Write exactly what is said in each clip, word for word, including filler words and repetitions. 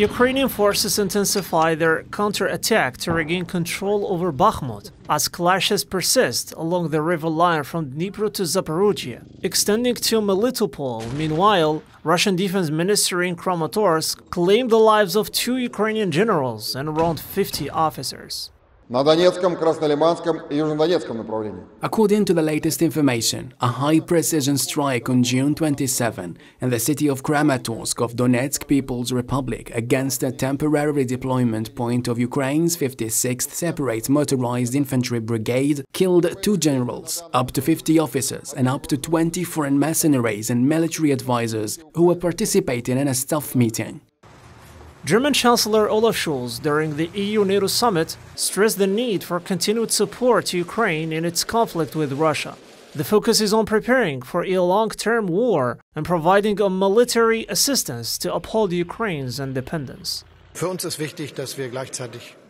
Ukrainian forces intensify their counterattack to regain control over Bakhmut, as clashes persist along the river line from Dnipro to Zaporizhzhia, extending to Melitopol. Meanwhile, Russian defense minister in Kramatorsk claimed the lives of two Ukrainian generals and around fifty officers. According to the latest information, a high-precision strike on June twenty-seventh in the city of Kramatorsk of Donetsk People's Republic against a temporary deployment point of Ukraine's fifty-sixth Separate Motorized Infantry Brigade killed two generals, up to fifty officers and up to twenty foreign mercenaries and military advisors who were participating in a staff meeting. German Chancellor Olaf Scholz, during the E U NATO summit, stressed the need for continued support to Ukraine in its conflict with Russia. The focus is on preparing for a long-term war and providing a military assistance to uphold Ukraine's independence.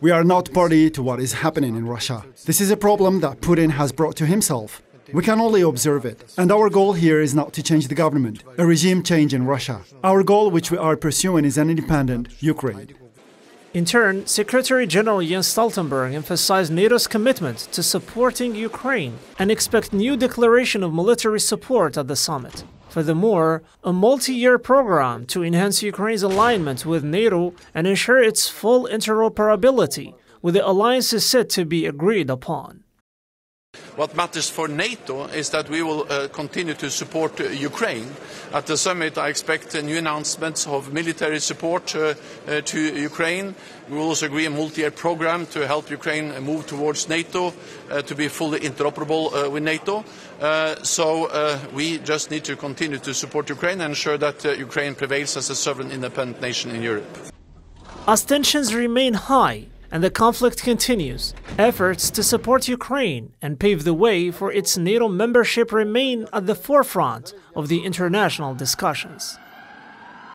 We are not party to what is happening in Russia. This is a problem that Putin has brought to himself. We can only observe it, and our goal here is not to change the government, a regime change in Russia. Our goal, which we are pursuing, is an independent Ukraine. In turn, Secretary General Jens Stoltenberg emphasized NATO's commitment to supporting Ukraine and expect new declaration of military support at the summit. Furthermore, a multi-year program to enhance Ukraine's alignment with NATO and ensure its full interoperability with the alliance is set to be agreed upon. What matters for NATO is that we will uh, continue to support uh, Ukraine. At the summit, I expect uh, new announcements of military support uh, uh, to Ukraine. We will also agree a multi-year program to help Ukraine move towards NATO, uh, to be fully interoperable uh, with NATO. Uh, so uh, we just need to continue to support Ukraine and ensure that uh, Ukraine prevails as a sovereign, independent nation in Europe. As tensions remain high, and the conflict continues, efforts to support Ukraine and pave the way for its NATO membership remain at the forefront of the international discussions.